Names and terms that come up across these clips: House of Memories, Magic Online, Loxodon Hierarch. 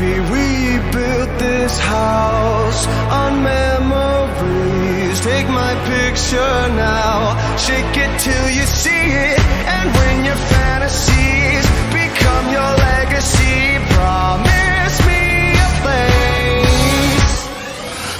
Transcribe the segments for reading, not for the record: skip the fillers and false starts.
Baby, we built this house on memories. Take my picture now, shake it till you see it. And when your fantasies become your legacy, promise me a place.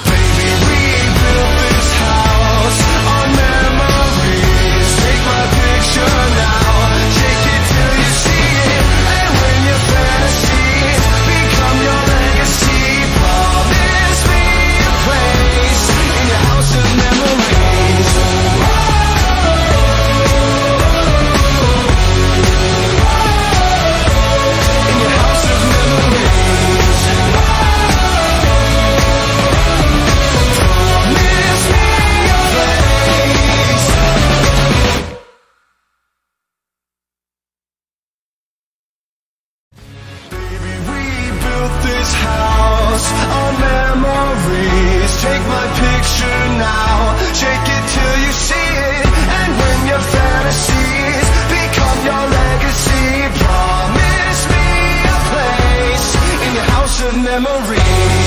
Baby, we built this house on memories. Take my picture now, shake it till you see it. And when your fantasies become your legacy, promise me a place in the house of memories. Memories.